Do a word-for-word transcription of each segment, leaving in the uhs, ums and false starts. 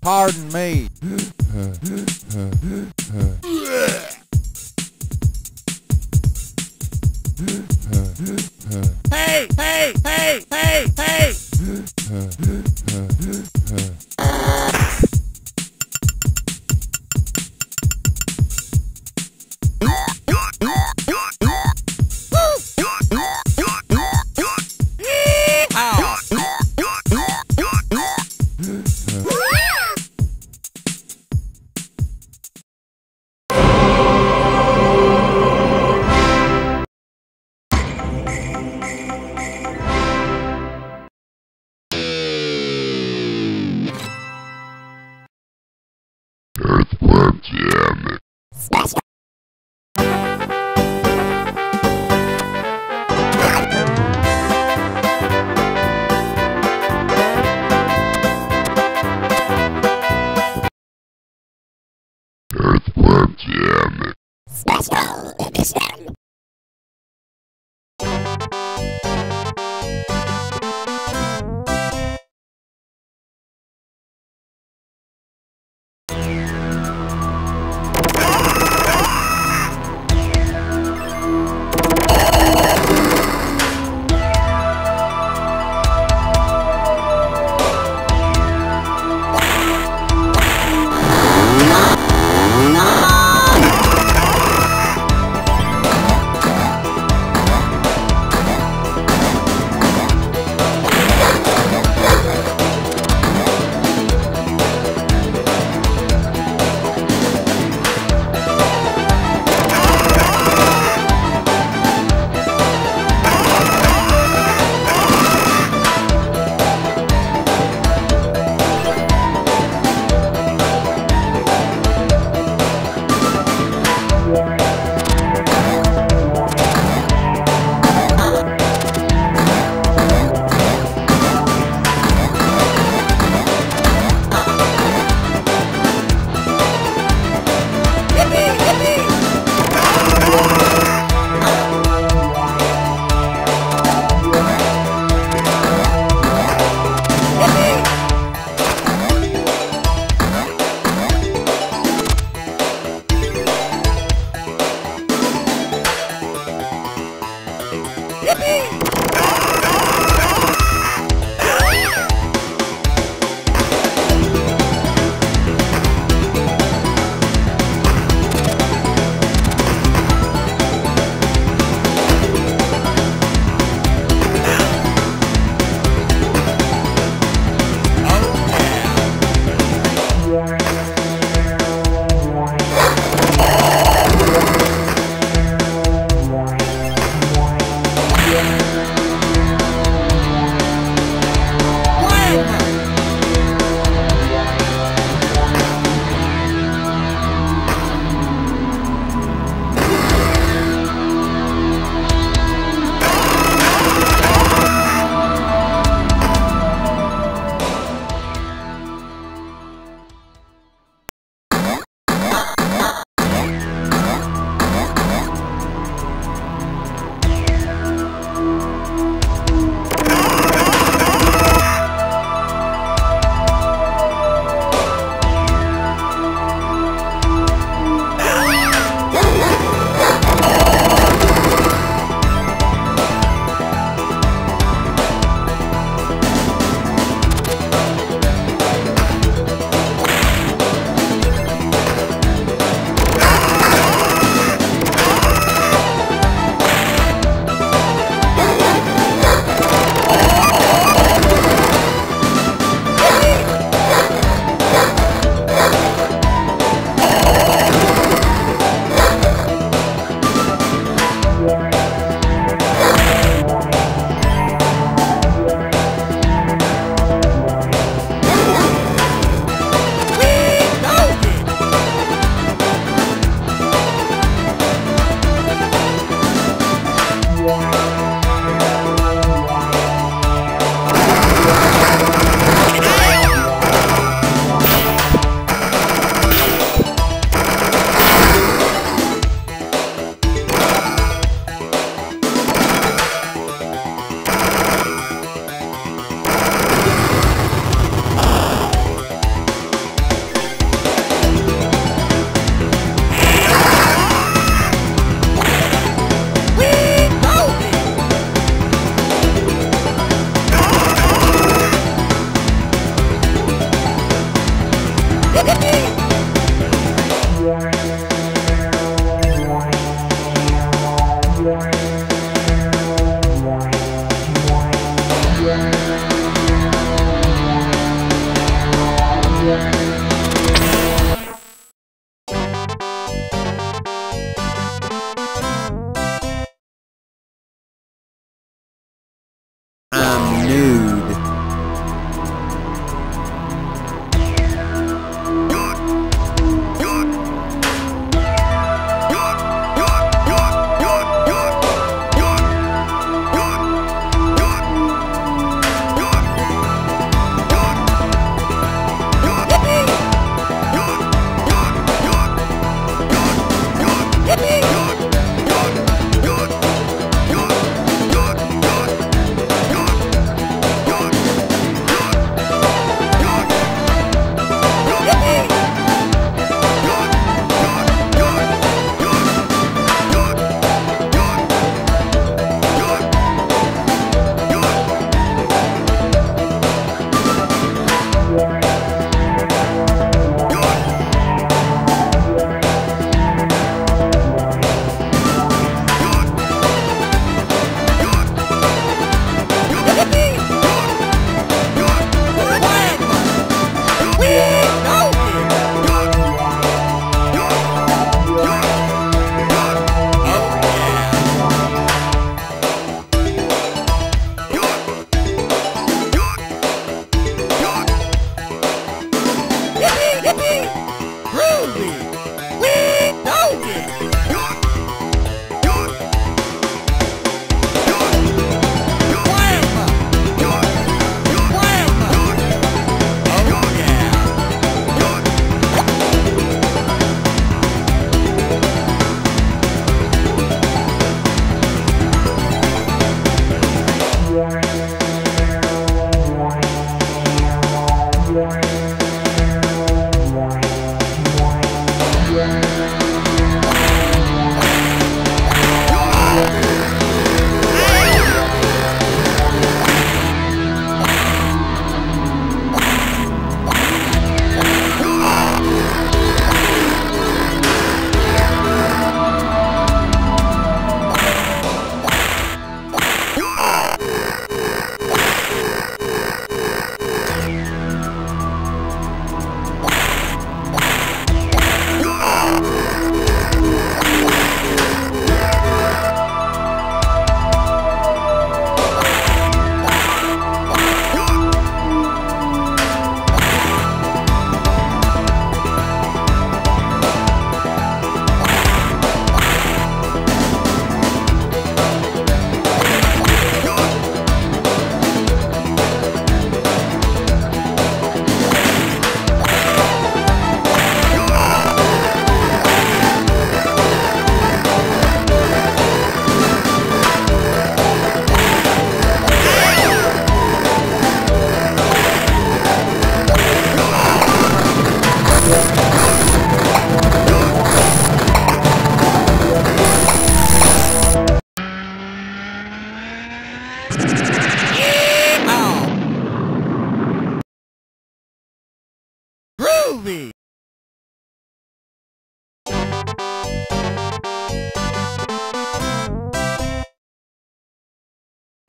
Pardon me. Hey, hey, hey, hey, hey.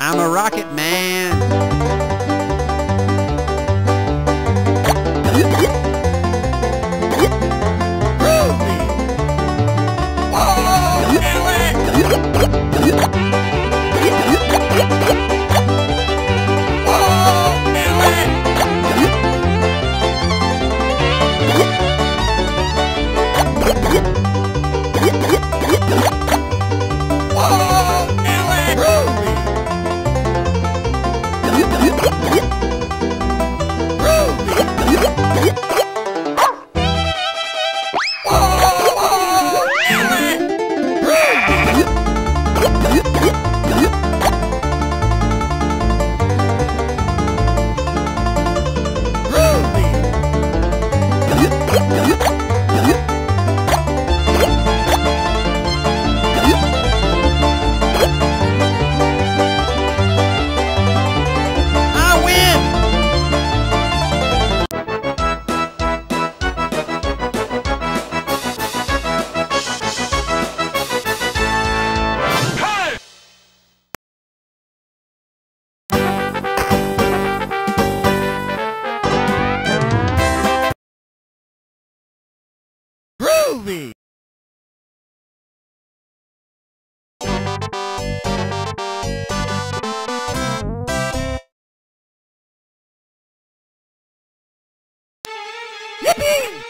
I'm a rocket man. movie. Yippee!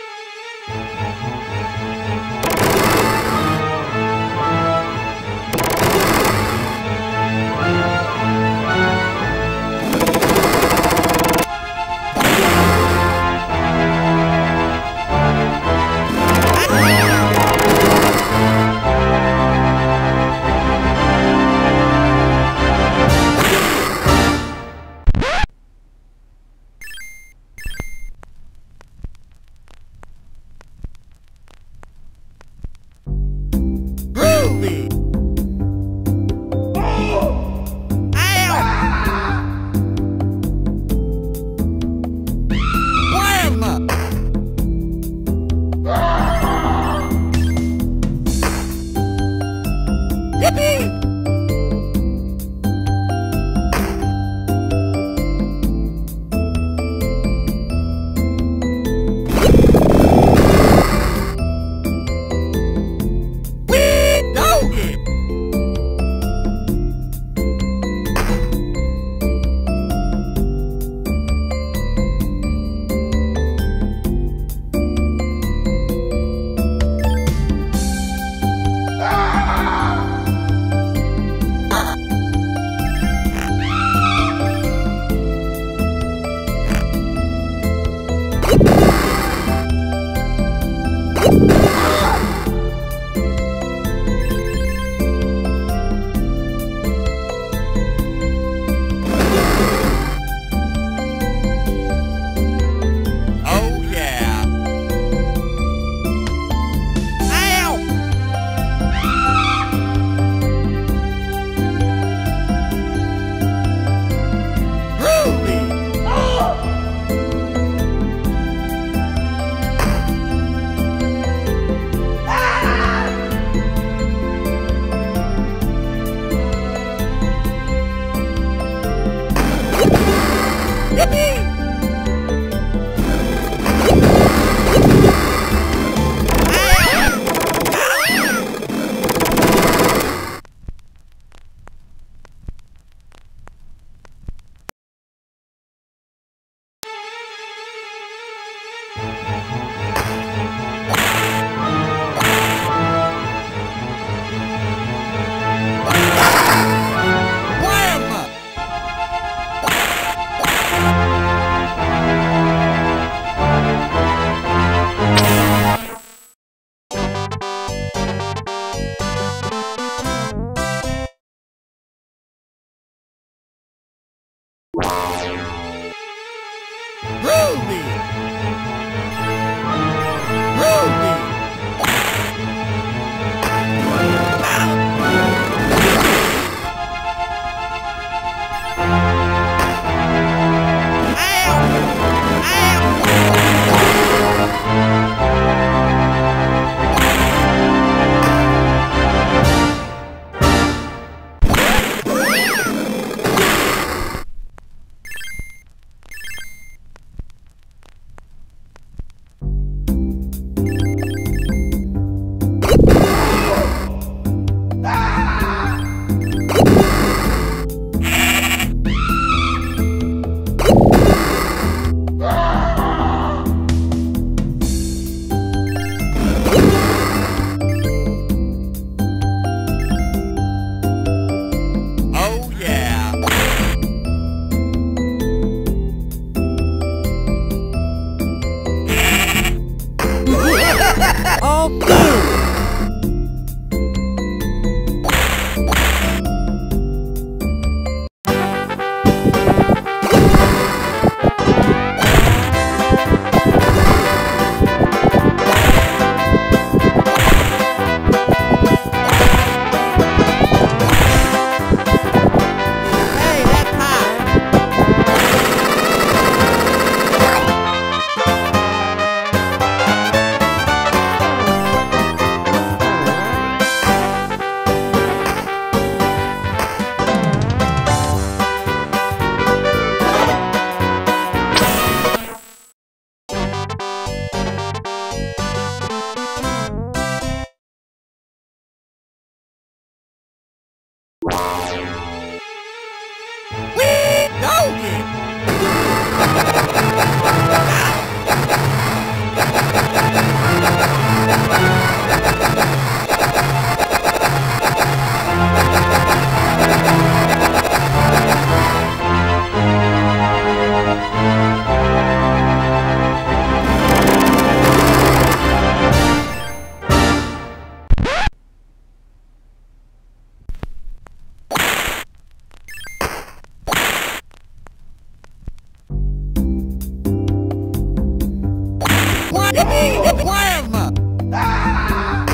Wham! Ah!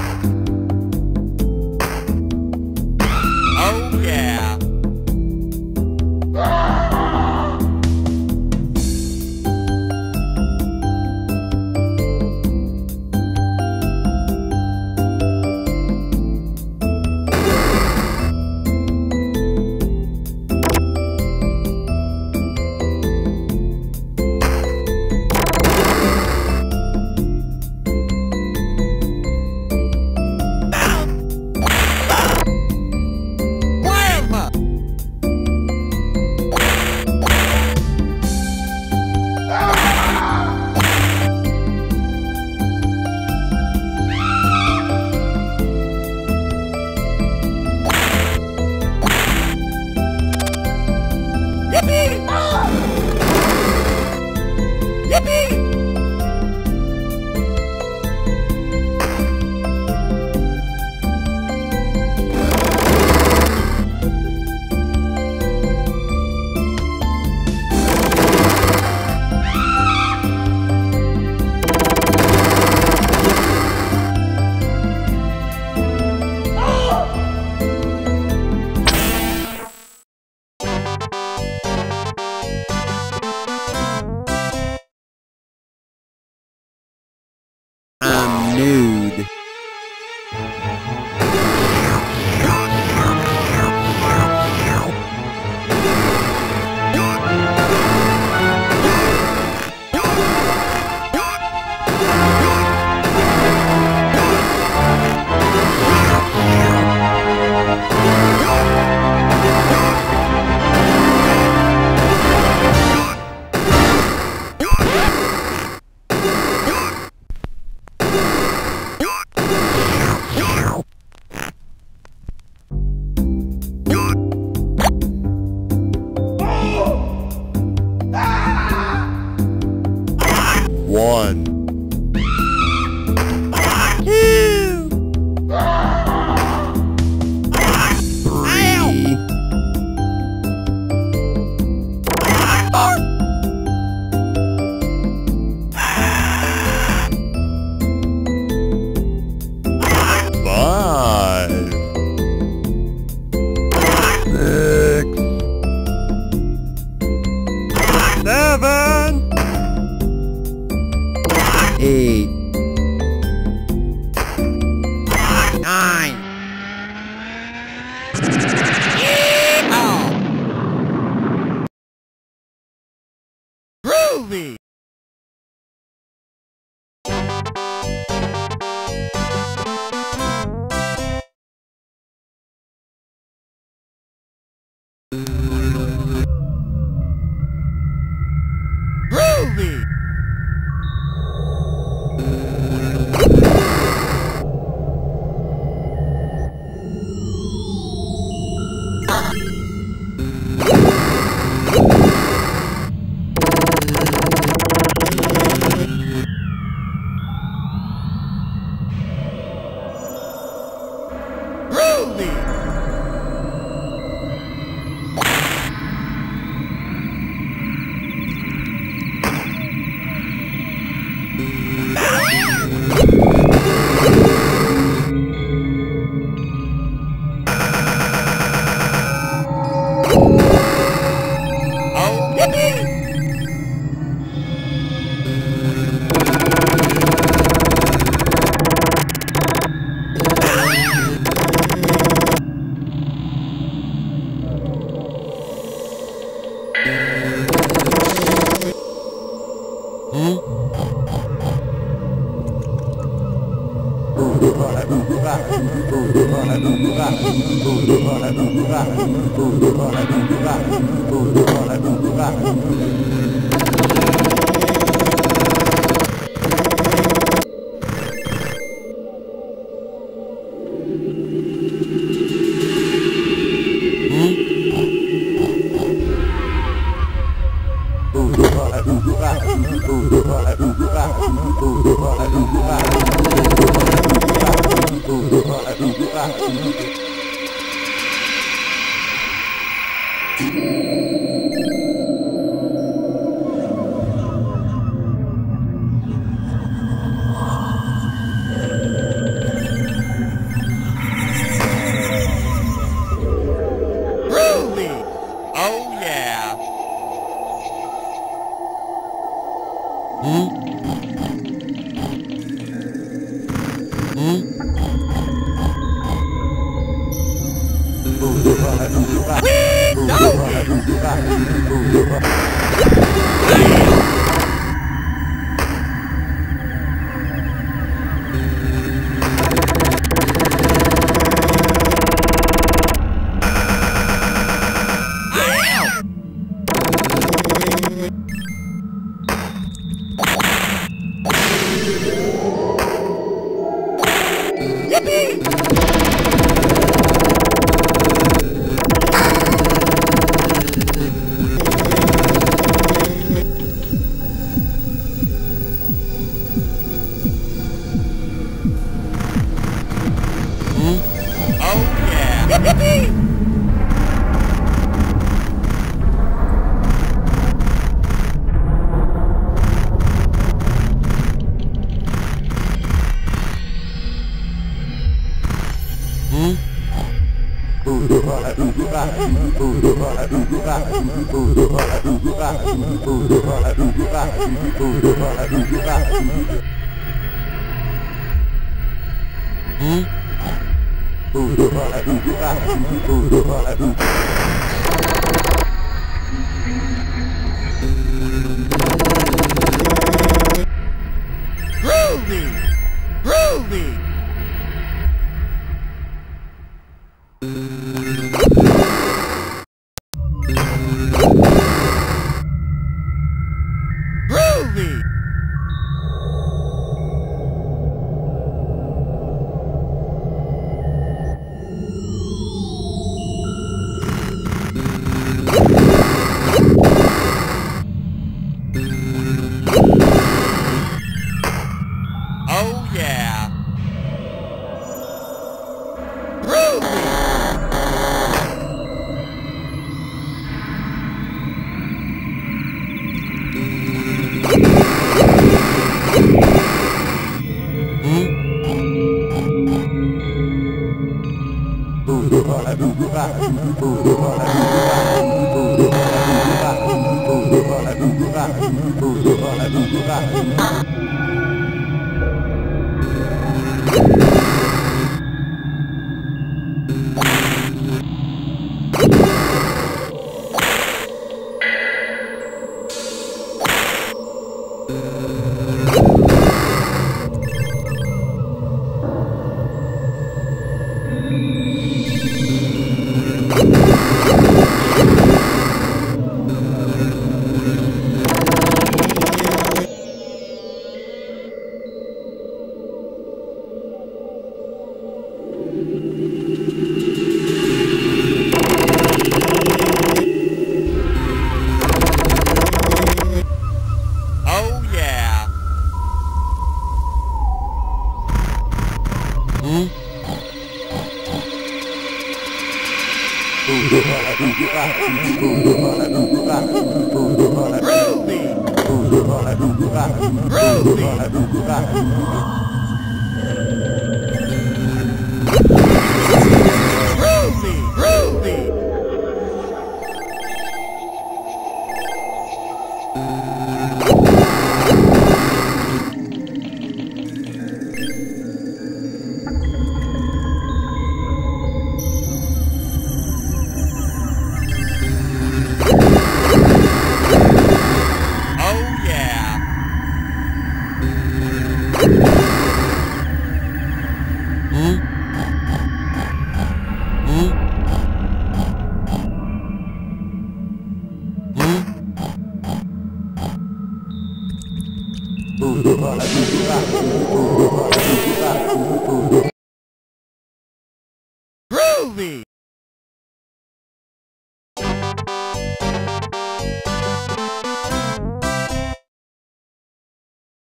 Oh yeah! Ah! Nude. One. Eight. Nine. Yeah. Groovy. Groovy.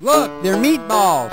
Look, they're meatballs.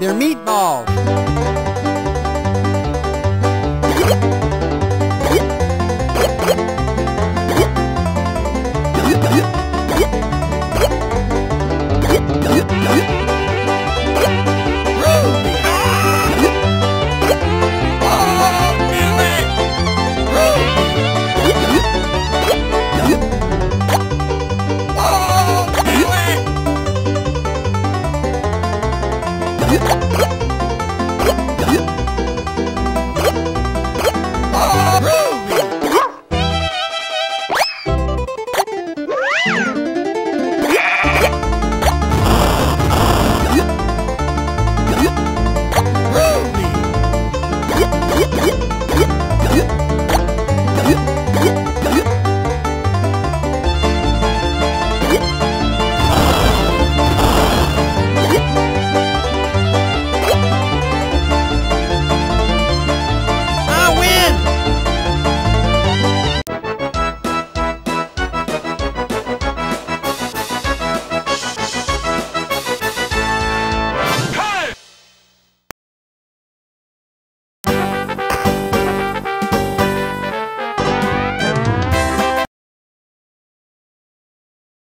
They're meatballs.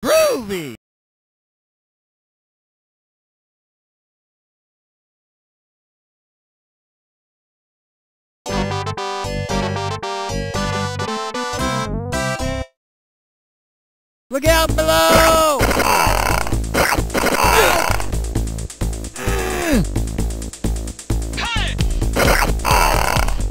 Groovy! Look out below! Look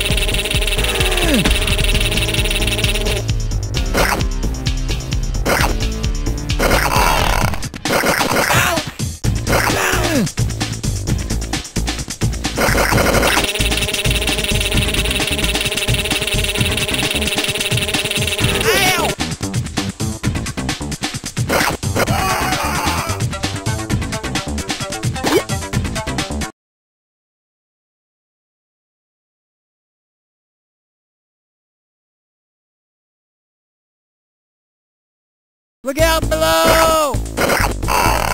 out below! Ow!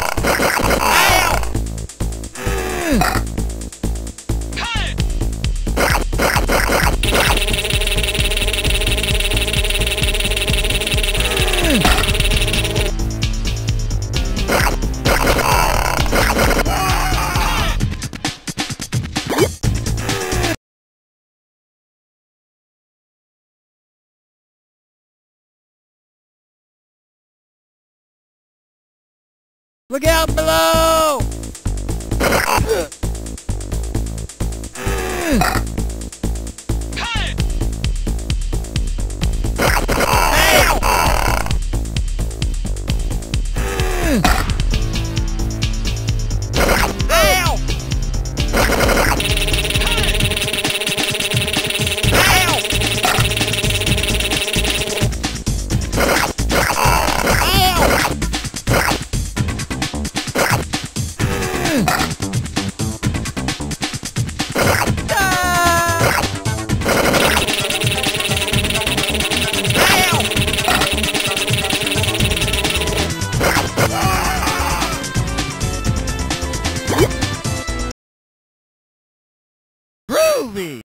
Look out below! Groovy!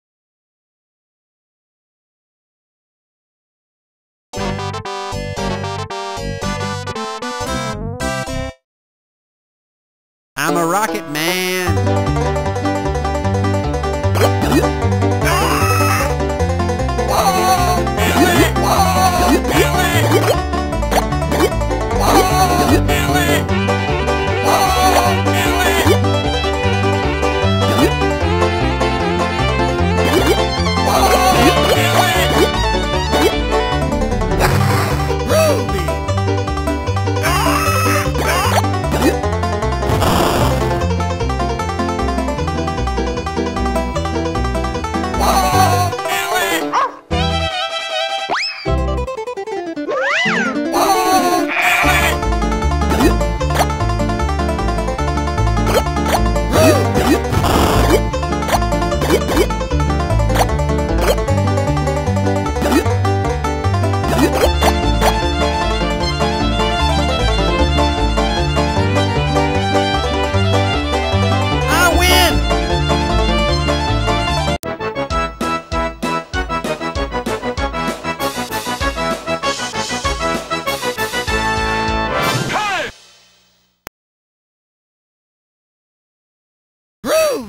I'm a rocket man.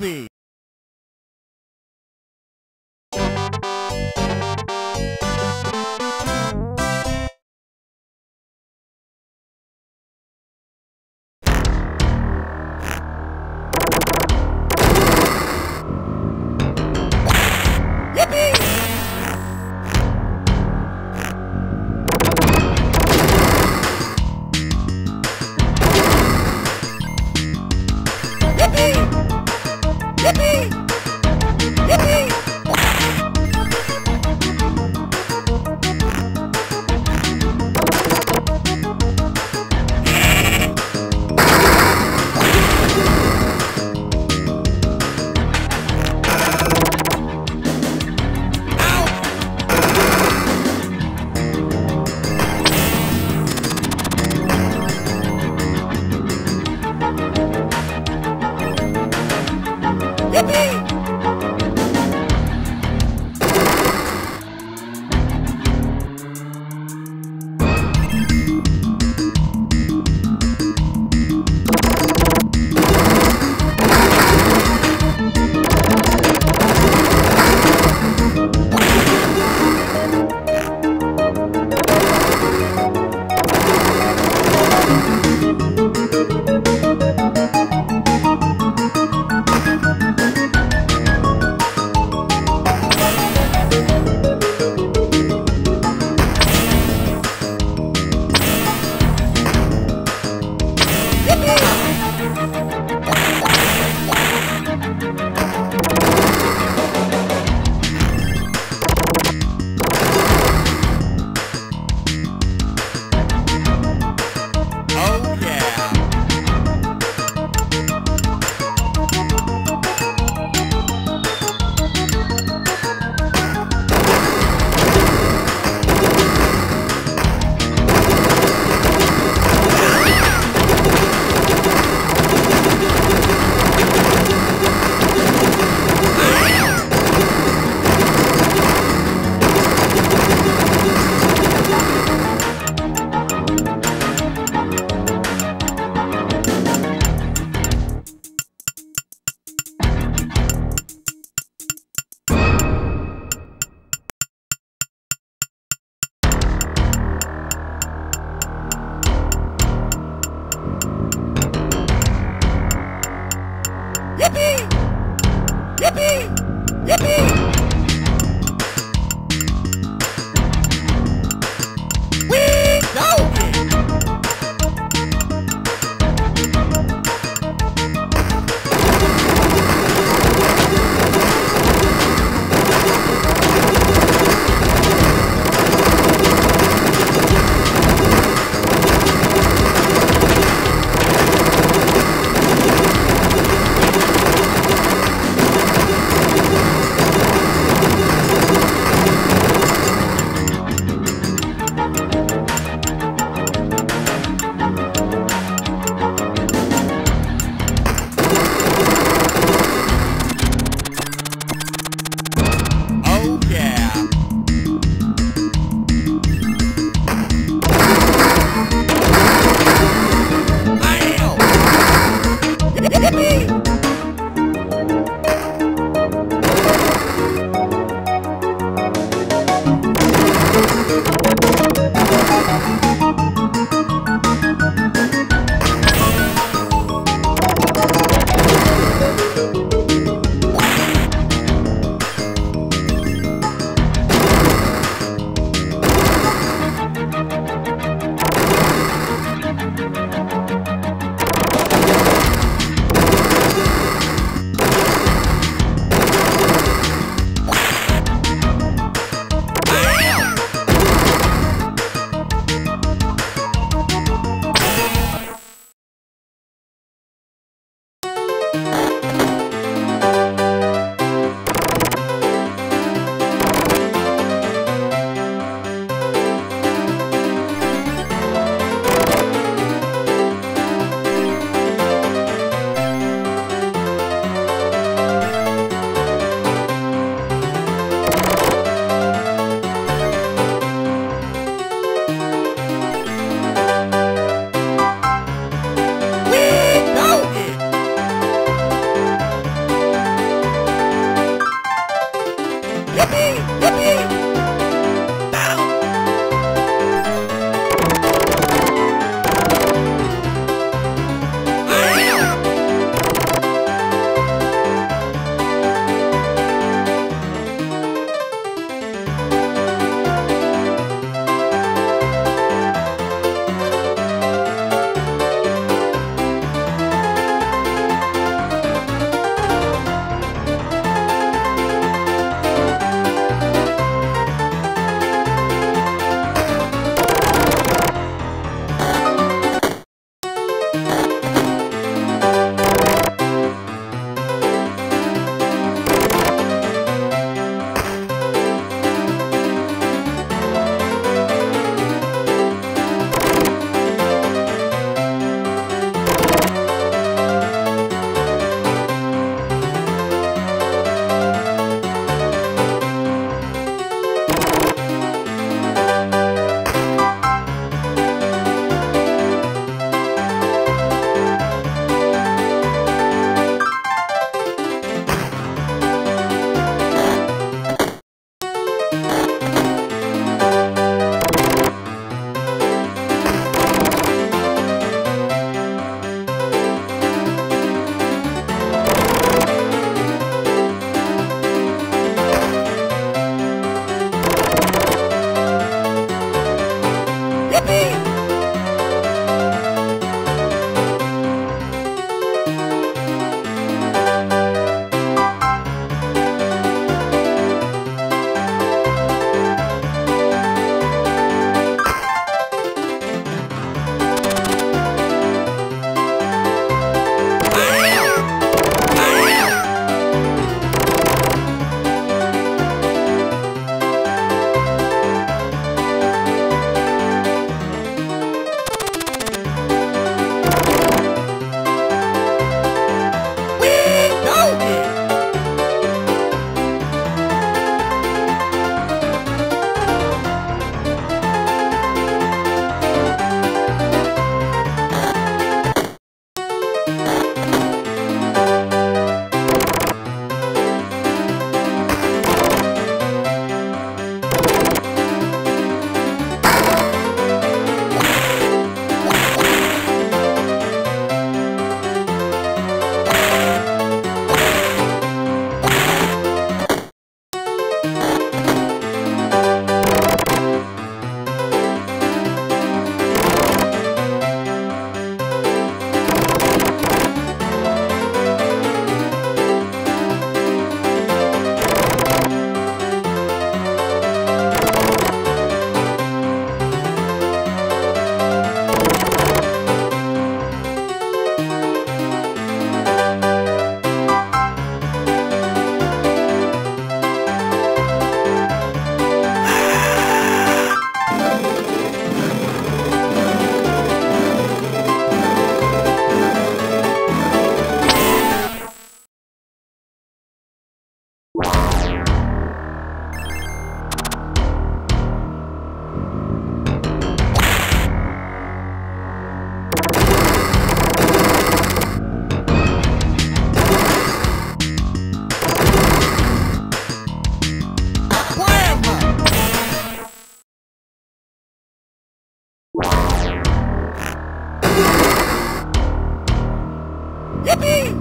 Disney. Yippee!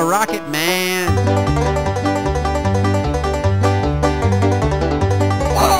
a rocket man. Oh,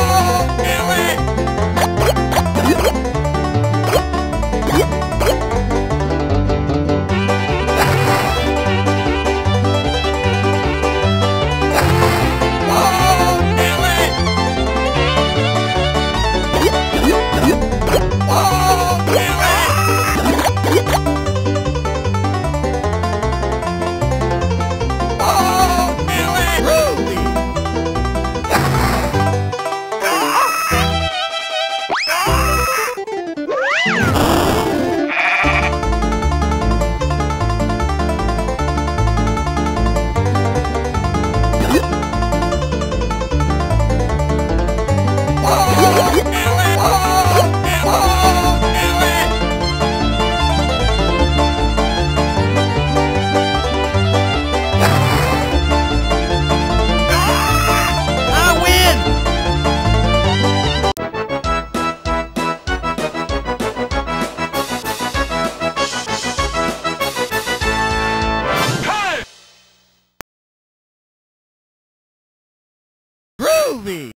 Groovy!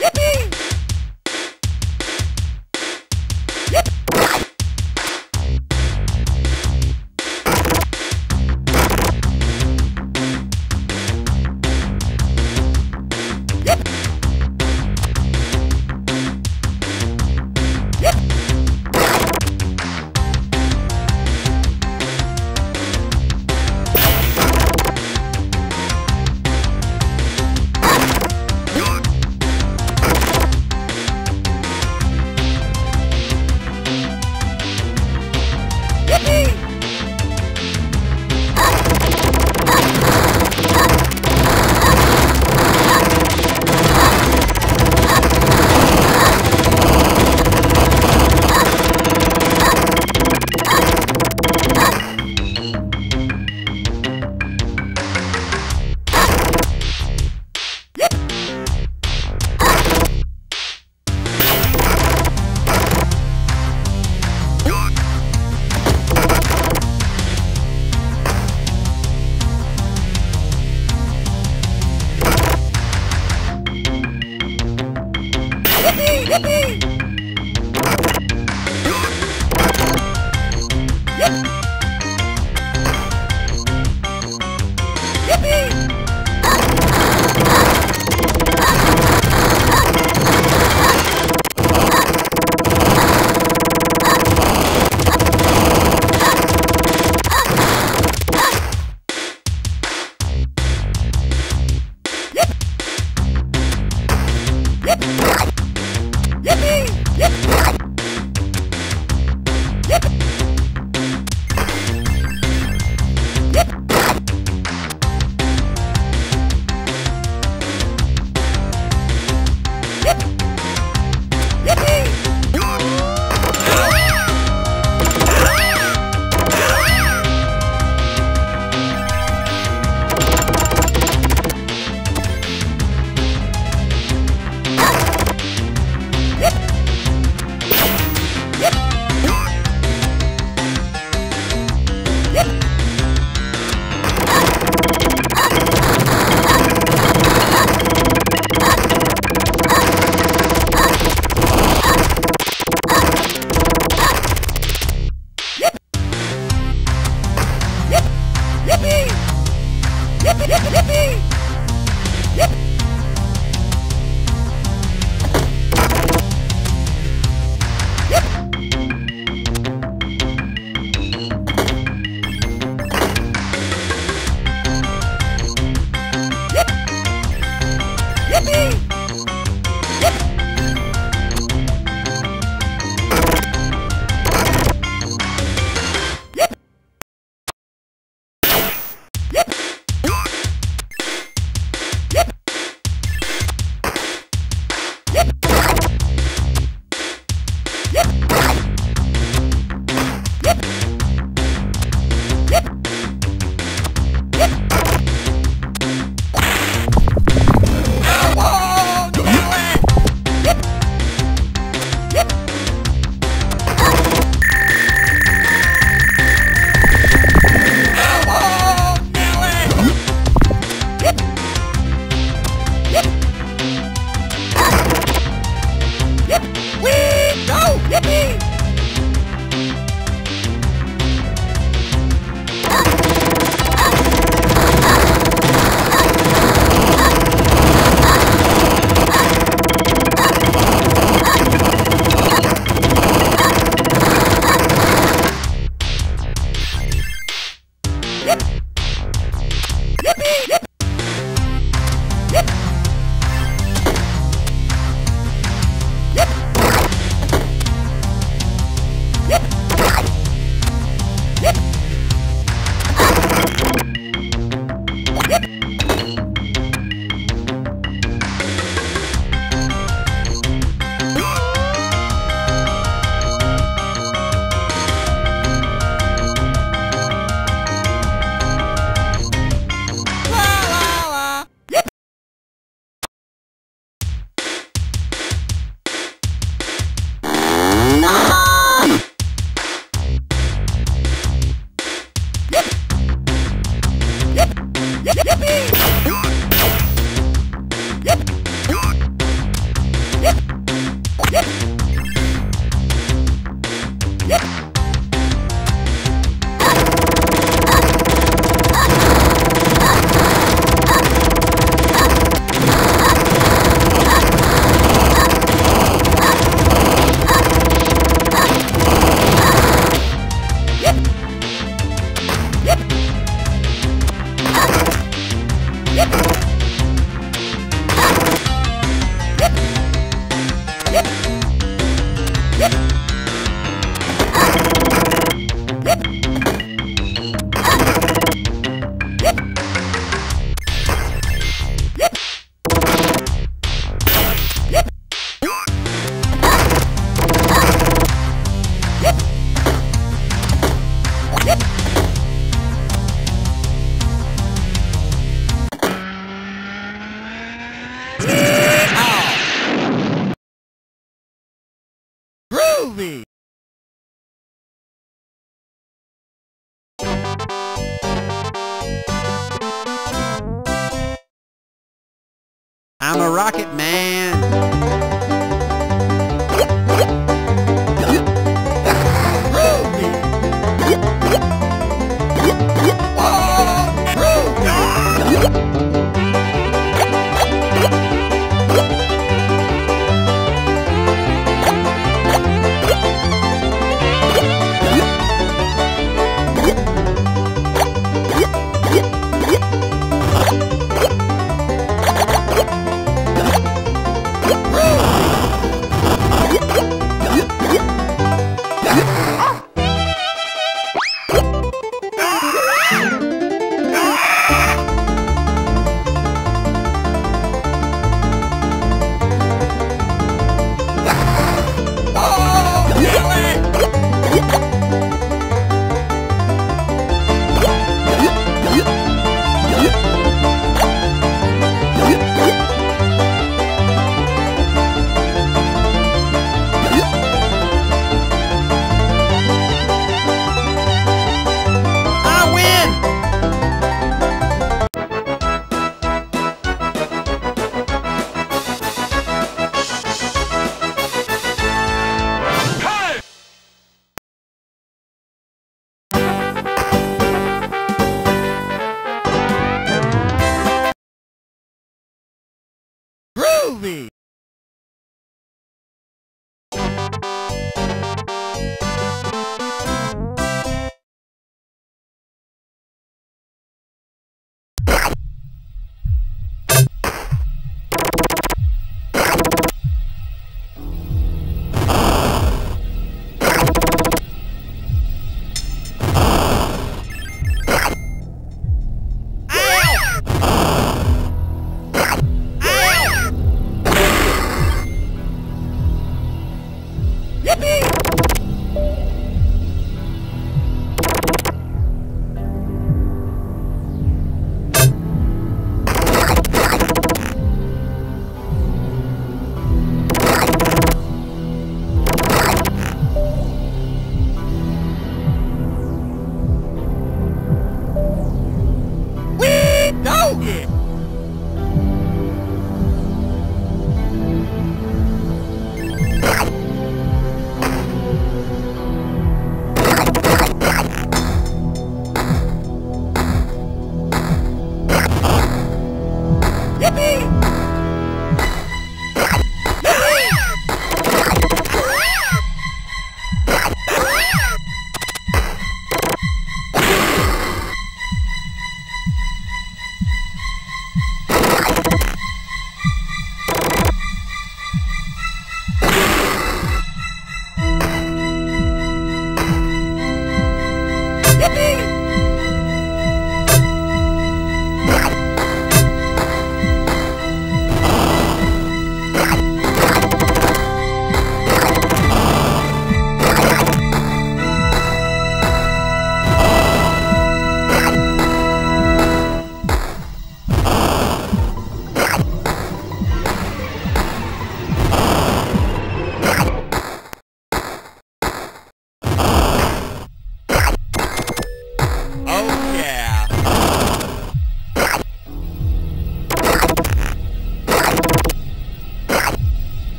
Yippee! Groovy! I'm a rocket man!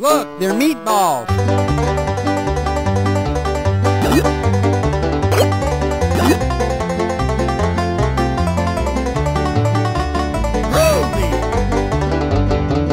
Look, they're meatballs. Groovy! You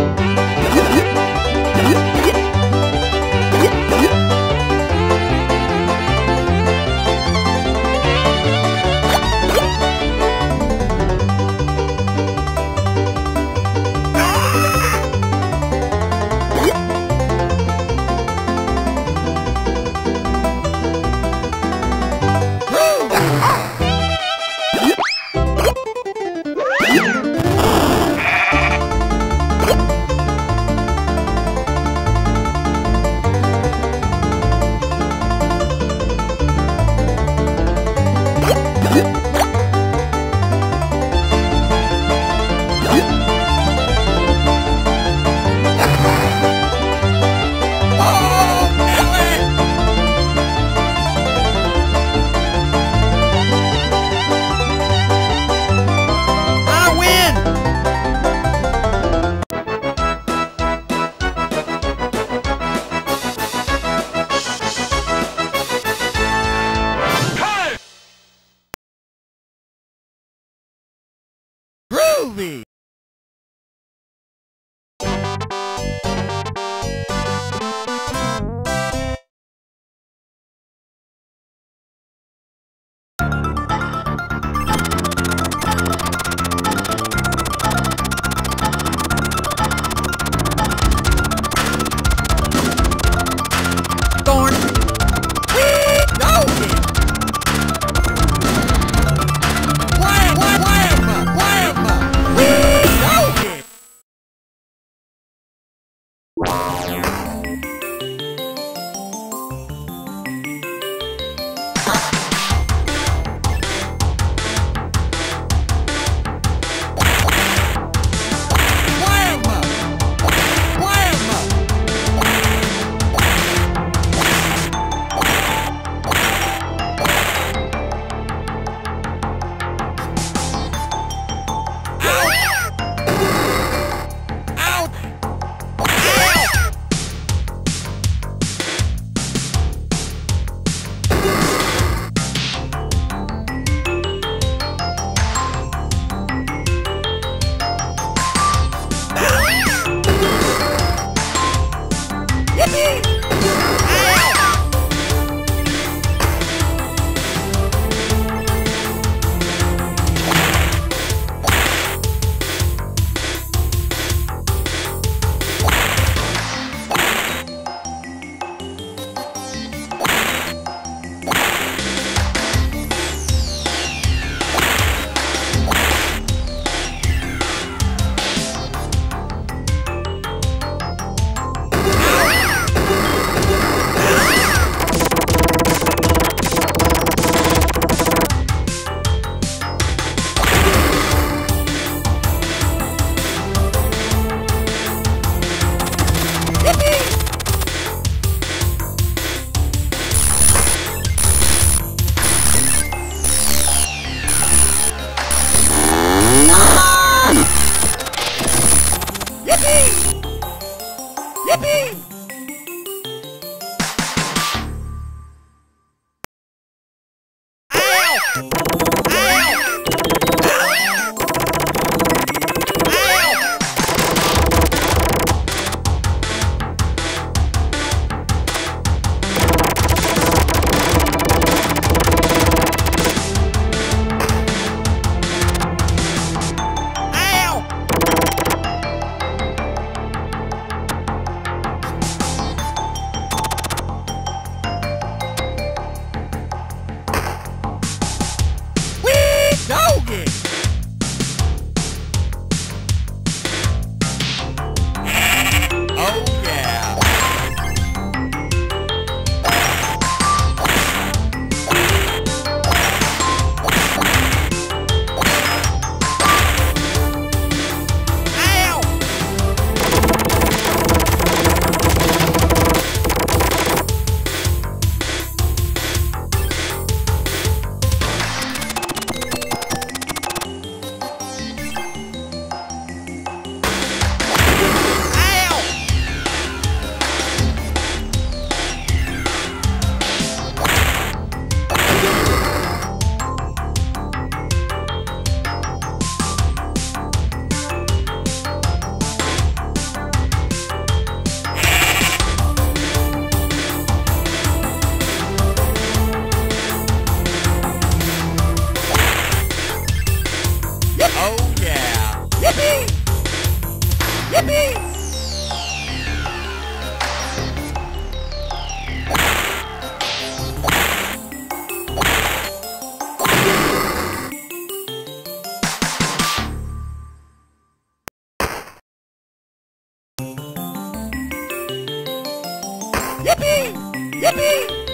Yippee! Yippee!